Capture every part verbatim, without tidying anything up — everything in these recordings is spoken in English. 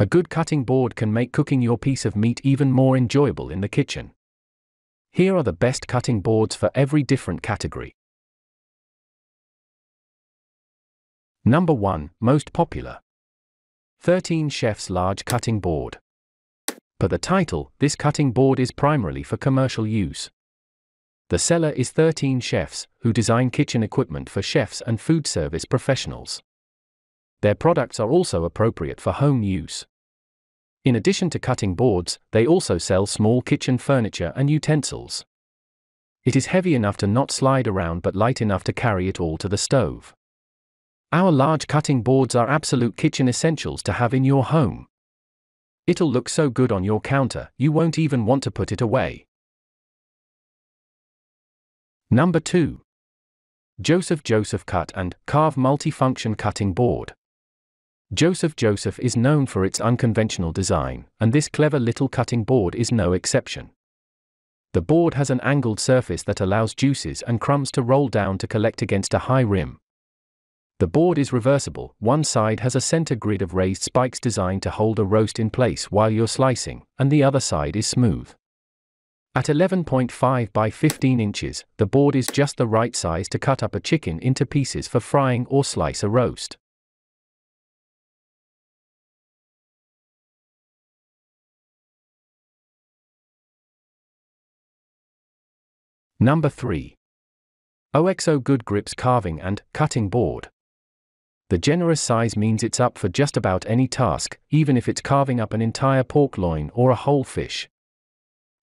A good cutting board can make cooking your piece of meat even more enjoyable in the kitchen. Here are the best cutting boards for every different category. Number one. Most popular. thirteen Chefs Large Cutting Board. Per the title, this cutting board is primarily for commercial use. The seller is thirteen Chefs, who design kitchen equipment for chefs and food service professionals. Their products are also appropriate for home use. In addition to cutting boards, they also sell small kitchen furniture and utensils. It is heavy enough to not slide around but light enough to carry it all to the stove. Our large cutting boards are absolute kitchen essentials to have in your home. It'll look so good on your counter, you won't even want to put it away. Number two. Joseph Joseph Cut and Carve Multifunction Cutting Board. Joseph Joseph is known for its unconventional design, and this clever little cutting board is no exception. The board has an angled surface that allows juices and crumbs to roll down to collect against a high rim. The board is reversible. One side has a center grid of raised spikes designed to hold a roast in place while you're slicing, and the other side is smooth. At eleven point five by fifteen inches, the board is just the right size to cut up a chicken into pieces for frying or slice a roast. Number three. O X O Good Grips Carving and Cutting Board. The generous size means it's up for just about any task, even if it's carving up an entire pork loin or a whole fish.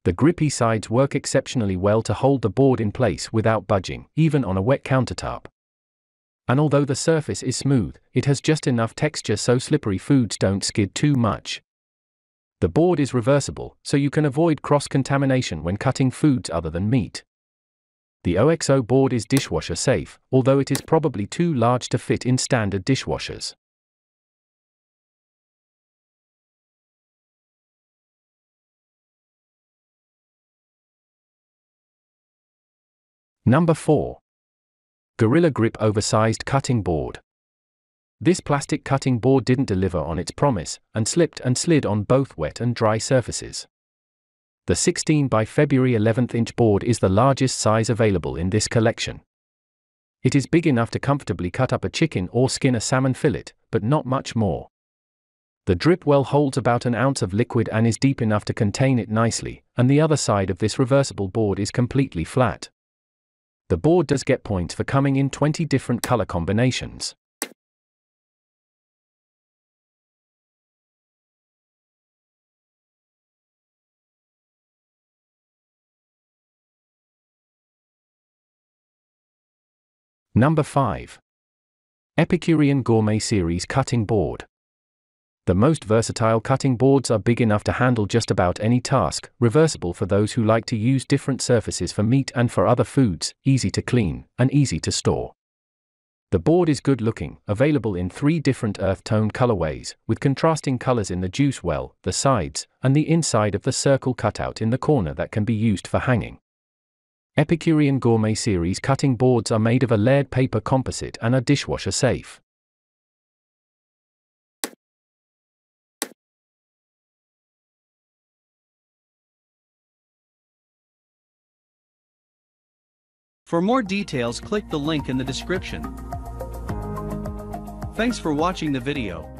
The grippy sides work exceptionally well to hold the board in place without budging, even on a wet countertop. And although the surface is smooth, it has just enough texture so slippery foods don't skid too much. The board is reversible, so you can avoid cross-contamination when cutting foods other than meat. The O X O board is dishwasher safe, although it is probably too large to fit in standard dishwashers. Number four. Gorilla Grip Oversized Cutting Board. This plastic cutting board didn't deliver on its promise, and slipped and slid on both wet and dry surfaces. The sixteen by February eleventh inch board is the largest size available in this collection. It is big enough to comfortably cut up a chicken or skin a salmon fillet, but not much more. The drip well holds about an ounce of liquid and is deep enough to contain it nicely, and the other side of this reversible board is completely flat. The board does get points for coming in twenty different color combinations. Number five. Epicurean Gourmet Series Cutting Board. The most versatile cutting boards are big enough to handle just about any task, reversible for those who like to use different surfaces for meat and for other foods, easy to clean, and easy to store. The board is good looking, available in three different earth-toned colorways, with contrasting colors in the juice well, the sides, and the inside of the circle cutout in the corner that can be used for hanging. Epicurean Gourmet Series cutting boards are made of a layered paper composite and are dishwasher safe. For more details, click the link in the description. Thanks for watching the video.